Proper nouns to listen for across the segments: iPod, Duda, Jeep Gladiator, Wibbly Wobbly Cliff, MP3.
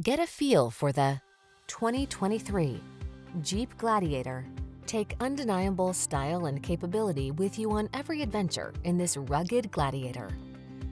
Get a feel for the 2023 Jeep Gladiator. Take undeniable style and capability with you on every adventure in this rugged Gladiator.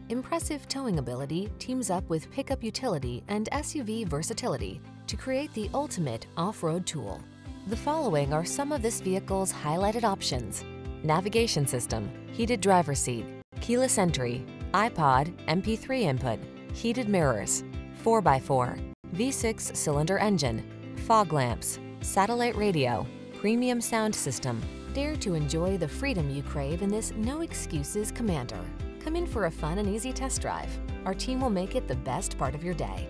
Impressive towing ability teams up with pickup utility and SUV versatility to create the ultimate off-road tool. The following are some of this vehicle's highlighted options: navigation system, heated driver's seat, keyless entry, iPod, MP3 input, heated mirrors, 4x4, V6 cylinder engine, fog lamps, satellite radio, premium sound system. Dare to enjoy the freedom you crave in this no excuses Commander. Come in for a fun and easy test drive. Our team will make it the best part of your day.